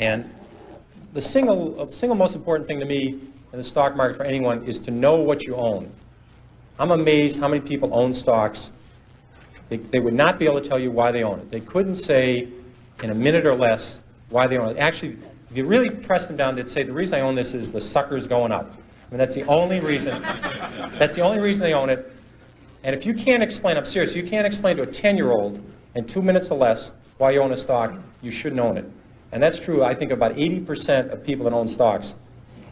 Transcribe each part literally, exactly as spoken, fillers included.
And the single, single most important thing to me in the stock market for anyone is to know what you own. I'm amazed how many people own stocks. They, they would not be able to tell you why they own it. They couldn't say in a minute or less why they own it. Actually, if you really press them down, they'd say, the reason I own this is the sucker's going up. I mean, that's the only reason. That's the only reason they own it. And if you can't explain, I'm serious, you can't explain to a ten-year-old in two minutes or less why you own a stock, you shouldn't own it. And that's true, I think, about eighty percent of people that own stocks.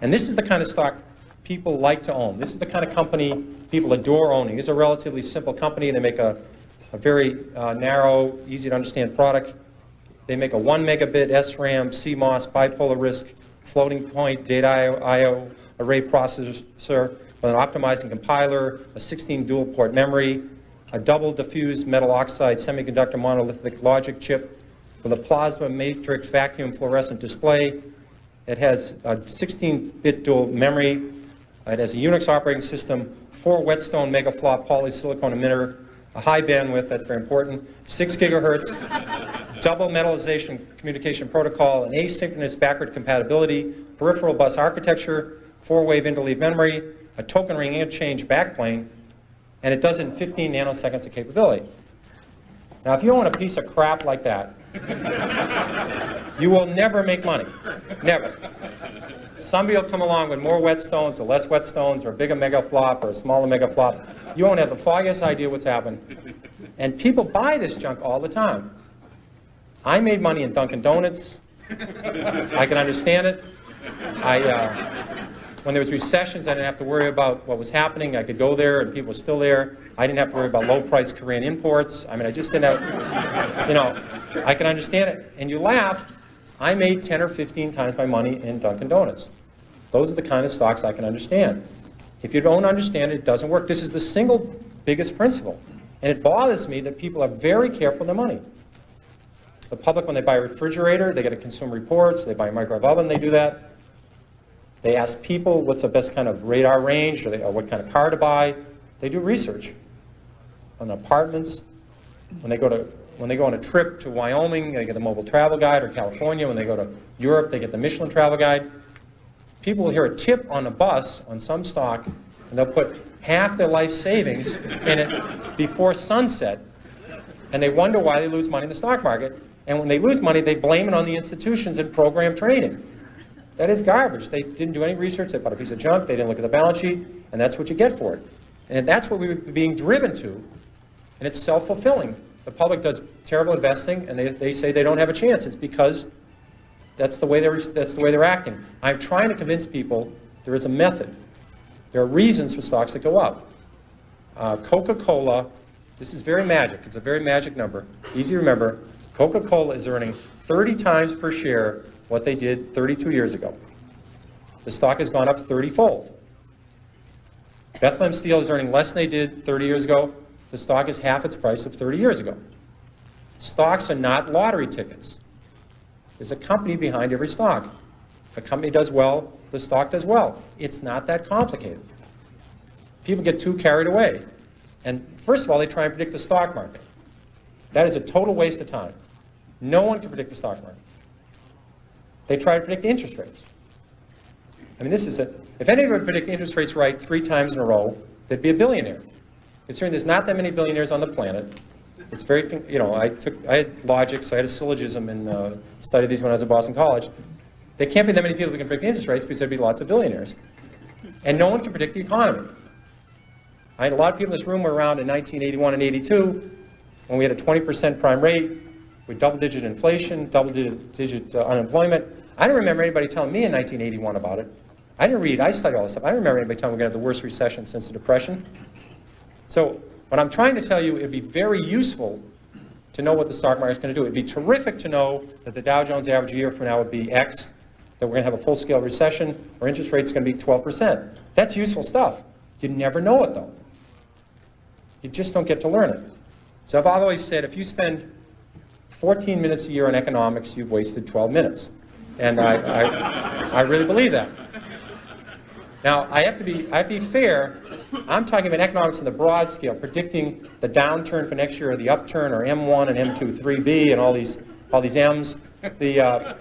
And this is the kind of stock people like to own. This is the kind of company people adore owning. This is a relatively simple company. They make a, a very uh, narrow, easy-to-understand product. They make a one megabit S RAM, C MOS, bipolar RISC, floating point, data I O, array processor, with an optimizing compiler, a sixteen dual port memory, a double diffused metal oxide semiconductor monolithic logic chip with a plasma matrix vacuum fluorescent display. It has a sixteen bit dual memory. It has a Unix operating system, four whetstone megaflop polysilicon emitter, a high bandwidth, that's very important, six gigahertz, double metallization communication protocol, an asynchronous backward compatibility, peripheral bus architecture, four-wave interleaved memory, a token ring interchange backplane, and it does it in fifteen nanoseconds of capability. Now, if you own a piece of crap like that, you will never make money. Never. Somebody will come along with more whetstones, or less whetstones, or a bigger megaflop, or a smaller megaflop. You won't have the foggiest idea what's happened. And people buy this junk all the time. I made money in Dunkin' Donuts. I can understand it. I, uh, when there was recessions, I didn't have to worry about what was happening. I could go there, and people were still there. I didn't have to worry about low-priced Korean imports. I mean, I just didn't have, you know, I can understand it. And you laugh. I made ten or fifteen times my money in Dunkin' Donuts. Those are the kind of stocks I can understand. If you don't understand it, it doesn't work. This is the single biggest principle. And it bothers me that people are very careful with their money. The public, when they buy a refrigerator, they get a Consumer Reports, they buy a microwave oven, they do that. They ask people what's the best kind of radar range, or, they, or what kind of car to buy. They do research on apartments. When they go to When they go on a trip to Wyoming, they get the mobile travel guide, or California. When they go to Europe, they get the Michelin travel guide. People will hear a tip on a bus on some stock, and they'll put half their life savings in it before sunset, and they wonder why they lose money in the stock market. And when they lose money, they blame it on the institutions and program trading. That is garbage. They didn't do any research. They bought a piece of junk. They didn't look at the balance sheet, and that's what you get for it. And that's what we were being driven to, and it's self-fulfilling. The public does terrible investing, and they, they say they don't have a chance. It's because that's the way they're, that's the way they're acting. I'm trying to convince people there is a method. There are reasons for stocks that go up. Uh, Coca-Cola, this is very magic. It's a very magic number. Easy to remember. Coca-Cola is earning thirty times per share what they did thirty-two years ago. The stock has gone up thirty-fold. Bethlehem Steel is earning less than they did thirty years ago. The stock is half its price of thirty years ago. Stocks are not lottery tickets. There's a company behind every stock. If a company does well, the stock does well. It's not that complicated. People get too carried away. And first of all, they try and predict the stock market. That is a total waste of time. No one can predict the stock market. They try to predict interest rates. I mean, this is a, if anyone would predict interest rates right three times in a row, they'd be a billionaire. Considering there's not that many billionaires on the planet, it's very, you know, I took, I had logic, so I had a syllogism and uh, studied these when I was at Boston College. There can't be that many people who can predict interest rates because there'd be lots of billionaires. And no one can predict the economy. I had a lot of people in this room were around in nineteen eighty-one and eighty-two when we had a twenty percent prime rate with double-digit inflation, double-digit uh, unemployment. I don't remember anybody telling me in nineteen eighty-one about it. I didn't read, I studied all this stuff. I don't remember anybody telling me we're going to have the worst recession since the Depression. So what I'm trying to tell you, it would be very useful to know what the stock market is going to do. It would be terrific to know that the Dow Jones average a year from now would be X, that we're going to have a full-scale recession, or interest rate's going to be twelve percent. That's useful stuff. You never know it, though. You just don't get to learn it. So I've always said, if you spend fourteen minutes a year on economics, you've wasted twelve minutes. And I, I, I really believe that. Now, I have to be, I'd be fair. I'm talking about economics on the broad scale, predicting the downturn for next year or the upturn or M one and M two, three B and all these, all these M's. The, uh,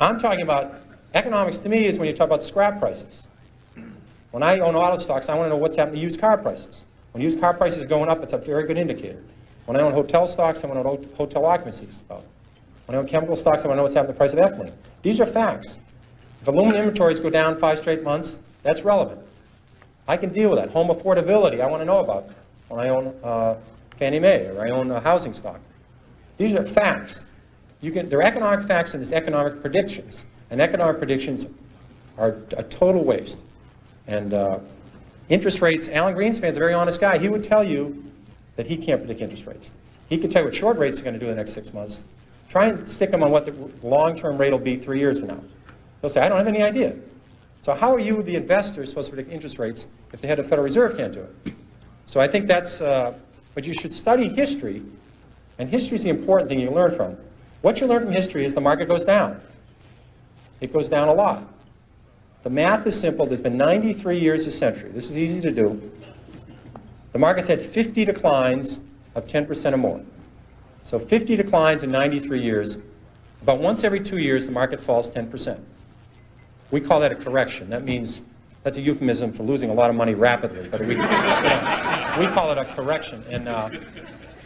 I'm talking about economics. To me is when you talk about scrap prices. When I own auto stocks, I want to know what's happening to used car prices. When used car prices are going up, it's a very good indicator. When I own hotel stocks, I want to know what hotel occupancy is about. When I own chemical stocks, I want to know what's happening to the price of ethylene. These are facts. If aluminum inventories go down five straight months, that's relevant. I can deal with that. Home affordability, I want to know about when I own uh, Fannie Mae or I own a housing stock. These are facts. You can, they're economic facts and it's economic predictions. And economic predictions are a total waste. And uh, interest rates, Alan Greenspan's a very honest guy. He would tell you that he can't predict interest rates. He can tell you what short rates are going to do in the next six months. Try and stick them on what the long-term rate will be three years from now. They'll say, I don't have any idea. So how are you, the investor, supposed to predict interest rates if the head of the Federal Reserve can't do it? So I think that's, uh, but you should study history, and history is the important thing you learn from. What you learn from history is the market goes down. It goes down a lot. The math is simple. There's been ninety-three years a century. This is easy to do. The market's had fifty declines of ten percent or more. So fifty declines in ninety-three years. About once every two years, the market falls ten percent. We call that a correction. That means, that's a euphemism for losing a lot of money rapidly, but we, you know, we call it a correction. And uh,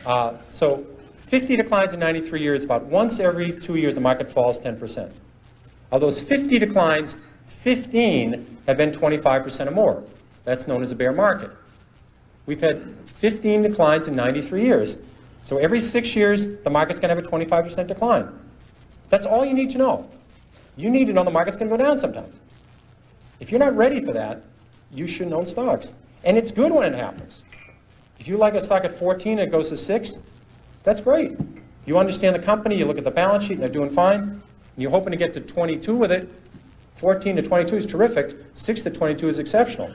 uh, so fifty declines in ninety-three years, about once every two years, the market falls ten percent. Of those fifty declines, fifteen have been twenty-five percent or more. That's known as a bear market. We've had fifteen declines in ninety-three years. So every six years, the market's going to have a twenty-five percent decline. That's all you need to know. You need to know the market's going to go down sometime. If you're not ready for that, you shouldn't own stocks. And it's good when it happens. If you like a stock at fourteen and it goes to six, that's great. You understand the company, you look at the balance sheet, and they're doing fine, and you're hoping to get to twenty-two with it. fourteen to twenty-two is terrific. six to twenty-two is exceptional.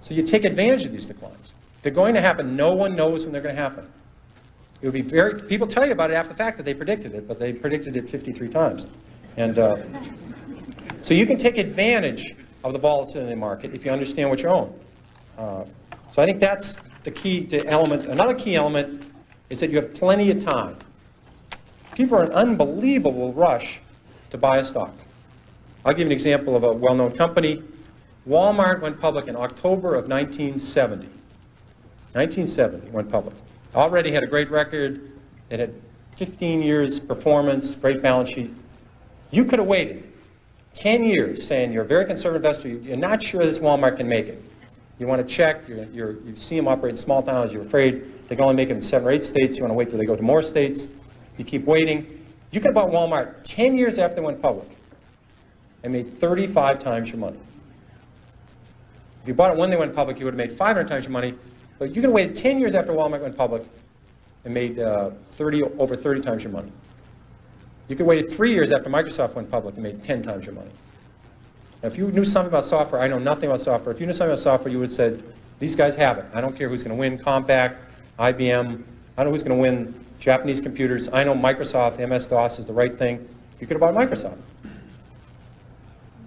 So you take advantage of these declines. They're going to happen. No one knows when they're going to happen. It would be very, people tell you about it after the fact that they predicted it, but they predicted it fifty-three times. And uh, so you can take advantage of the volatility in the market if you understand what you own. Uh, so I think that's the key to element. Another key element is that you have plenty of time. People are in an unbelievable rush to buy a stock. I'll give you an example of a well-known company. Walmart went public in October of nineteen seventy. nineteen seventy went public. Already had a great record. It had fifteen years performance, great balance sheet. You could have waited ten years saying you're a very conservative investor. You're not sure this Walmart can make it. You want to check. You're, you're, you see them operate in small towns. You're afraid they can only make it in seven or eight states. You want to wait till they go to more states. You keep waiting. You could have bought Walmart ten years after they went public and made thirty-five times your money. If you bought it when they went public, you would have made five hundred times your money. But you can wait ten years after Walmart went public and made uh, thirty, over thirty times your money. You could wait three years after Microsoft went public and made ten times your money. Now, if you knew something about software, I know nothing about software. If you knew something about software, you would have said, these guys have it. I don't care who's going to win, Compaq, I B M. I don't know who's going to win Japanese computers. I know Microsoft, M S DOS is the right thing. You could have bought Microsoft.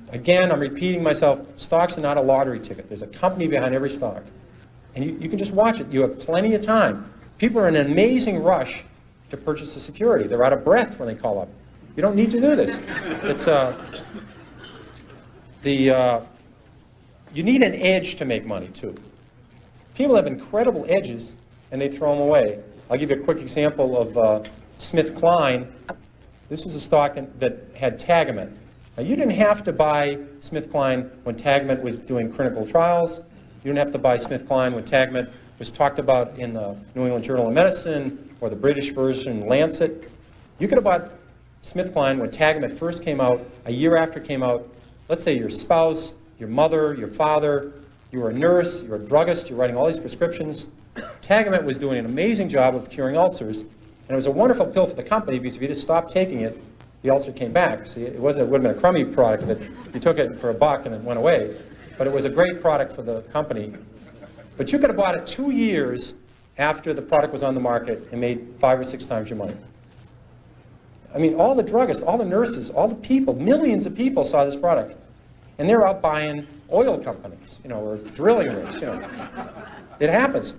Again, I'm repeating myself. Stocks are not a lottery ticket. There's a company behind every stock. And you, you can just watch it. You have plenty of time. People are in an amazing rush to purchase a security. They're out of breath when they call up. You don't need to do this. It's, uh, the, uh, you need an edge to make money, too. People have incredible edges, and they throw them away. I'll give you a quick example of uh, SmithKline. This was a stock that, that had Tagamet. Now, you didn't have to buy SmithKline when Tagamet was doing clinical trials. You didn't have to buy SmithKline when Tagamet was talked about in the New England Journal of Medicine or the British version, Lancet. You could have bought SmithKline when Tagamet first came out, a year after it came out. Let's say your spouse, your mother, your father, you were a nurse, you were a druggist, you're writing all these prescriptions. Tagamet was doing an amazing job of curing ulcers, and it was a wonderful pill for the company because if you just stopped taking it, the ulcer came back. See, it wasn't, it would have been a crummy product that you took it for a buck and it went away. But it was a great product for the company. But you could have bought it two years after the product was on the market and made five or six times your money. I mean, all the druggists, all the nurses, all the people, millions of people saw this product. And they're out buying oil companies, you know, or drilling rigs, you know. It happens.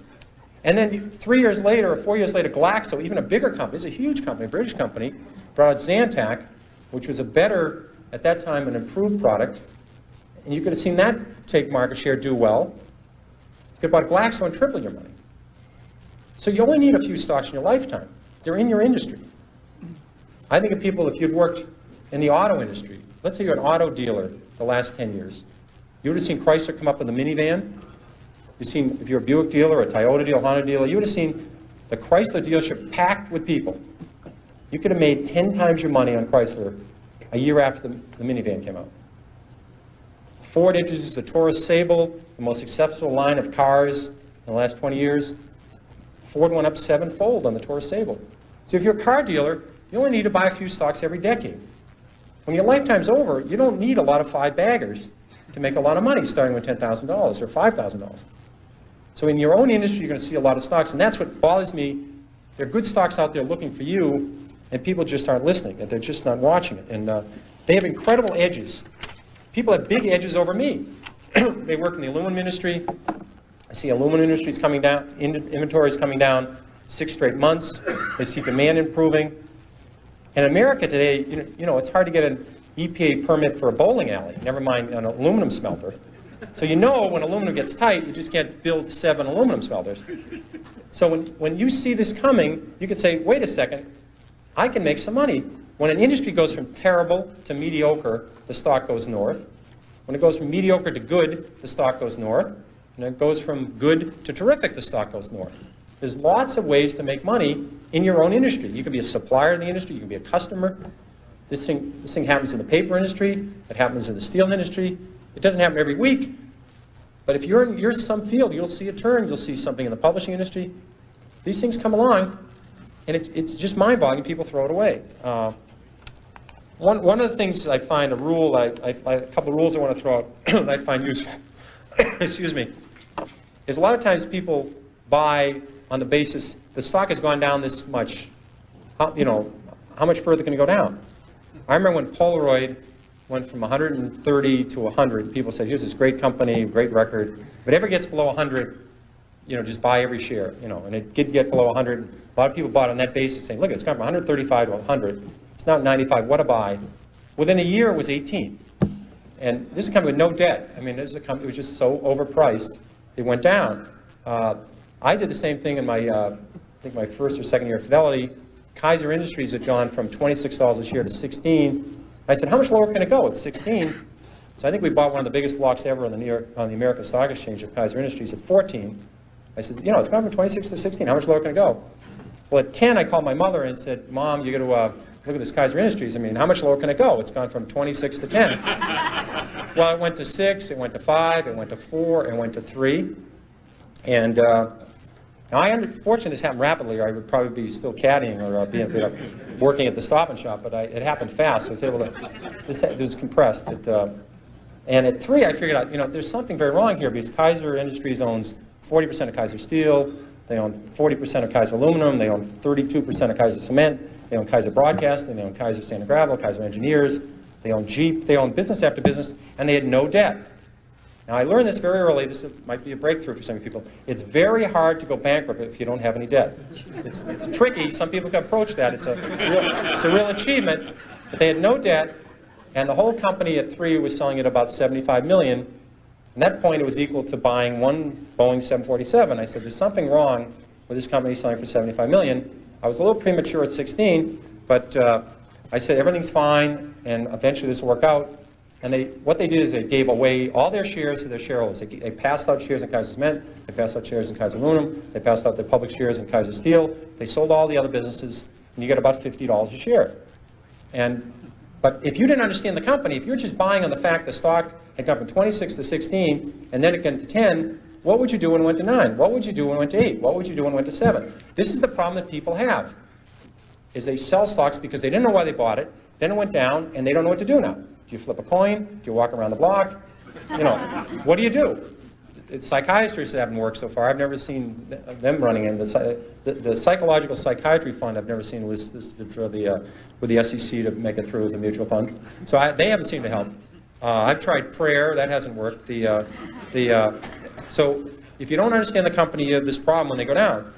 And then three years later or four years later, Glaxo, even a bigger company, it's a huge company, a British company, brought out Zantac. which was a better, at that time, an improved product. And you could have seen that take market share, do well. You could have bought Glaxo and triple your money. So you only need a few stocks in your lifetime. They're in your industry. I think of people, if you'd worked in the auto industry, let's say you're an auto dealer the last ten years, you would have seen Chrysler come up with a minivan. You've seen, if you're a Buick dealer, a Toyota dealer, Honda dealer, you would have seen the Chrysler dealership packed with people. You could have made ten times your money on Chrysler a year after the, the minivan came out. Ford introduces the Taurus Sable, the most successful line of cars in the last twenty years. Ford went up sevenfold on the Taurus Sable. So if you're a car dealer, you only need to buy a few stocks every decade. When your lifetime's over, you don't need a lot of five baggers to make a lot of money starting with ten thousand dollars or five thousand dollars. So in your own industry, you're going to see a lot of stocks, and that's what bothers me. There are good stocks out there looking for you, and people just aren't listening, and they're just not watching it. And uh, they have incredible edges. People have big edges over me. They work in the aluminum industry. I see aluminum industries coming down, inventories coming down six straight months. They see demand improving. In America today, you know, you know, it's hard to get an E P A permit for a bowling alley, never mind an aluminum smelter. So you know when aluminum gets tight, you just can't build seven aluminum smelters. So when, when you see this coming, you can say, wait a second, I can make some money. When an industry goes from terrible to mediocre, the stock goes north. When it goes from mediocre to good, the stock goes north. And it goes from good to terrific, the stock goes north. There's lots of ways to make money in your own industry. You can be a supplier in the industry, you can be a customer. This thing, this thing happens in the paper industry, it happens in the steel industry. It doesn't happen every week, but if you're in, you're in some field, you'll see a turn, you'll see something in the publishing industry. These things come along, and it, it's just mind-boggling, people throw it away. Uh, one, one of the things I find, a rule, I, I, I, a couple of rules I want to throw out that I find useful, excuse me, is a lot of times people buy on the basis, the stock has gone down this much, how, you know, how much further can it go down? I remember when Polaroid went from one hundred thirty to one hundred, people said, here's this great company, great record. If it ever gets below one hundred, you know, just buy every share, you know, and it did get below one hundred. A lot of people bought on that basis saying, look, it's gone from one hundred thirty-five to one hundred. It's now ninety-five, what a buy. Within a year, it was eighteen. And this is a company with no debt. I mean, this is a company that was just so overpriced, it went down. Uh, I did the same thing in my, uh, I think my first or second year at Fidelity. Kaiser Industries had gone from twenty-six dollars a share to sixteen. I said, how much lower can it go? It's sixteen. So I think we bought one of the biggest blocks ever on the, New York, on the American Stock Exchange of Kaiser Industries at fourteen. I said, you know, it's gone from twenty-six to sixteen. How much lower can it go? Well, at ten, I called my mother and said, Mom, you got to uh, look at this Kaiser Industries. I mean, how much lower can it go? It's gone from twenty-six to ten. Well, it went to six, it went to five, it went to four, it went to three. And uh, now I unfortunately, this happened rapidly, or I would probably be still caddying or uh, being, uh, working at the Stop and Shop, but I, it happened fast. So I was able to, this, this was compressed. It, uh, and at three, I figured out, you know, there's something very wrong here because Kaiser Industries owns forty percent of Kaiser Steel, they own forty percent of Kaiser Aluminum, they own thirty-two percent of Kaiser Cement, they own Kaiser Broadcasting, they own Kaiser Sand and Gravel, Kaiser Engineers, they own Jeep, they own business after business, and they had no debt. Now, I learned this very early. This might be a breakthrough for some people. It's very hard to go bankrupt if you don't have any debt. It's, it's tricky. Some people can approach that. It's a, real, it's a real achievement. But they had no debt, and the whole company at three was selling at about seventy-five million dollars. At that point, it was equal to buying one Boeing seven forty-seven. I said, there's something wrong with this company selling for seventy-five million dollars. I was a little premature at sixteen, but uh, I said, everything's fine, and eventually this will work out. And they, what they did is they gave away all their shares to their shareholders. They, they passed out shares in Kaiser Cement, they passed out shares in Kaiser Aluminum, they passed out their public shares in Kaiser Steel, they sold all the other businesses, and you got about fifty dollars a share. And, but if you didn't understand the company, if you were just buying on the fact the stock had gone from twenty-six to sixteen, and then it went to ten, what would you do when it went to nine? What would you do when it went to eight? What would you do when it went to seven? This is the problem that people have, is they sell stocks because they didn't know why they bought it, then it went down, and they don't know what to do now. Do you flip a coin? Do you walk around the block? You know, what do you do? It's psychiatrists that haven't worked so far. I've never seen them running in. The, the, the psychological psychiatry fund I've never seen was, this, for the, uh, with the S E C to make it through as a mutual fund. So I, they haven't seemed to help. Uh, I've tried prayer. That hasn't worked. The, uh, the, uh, so if you don't understand the company, you have this problem when they go down.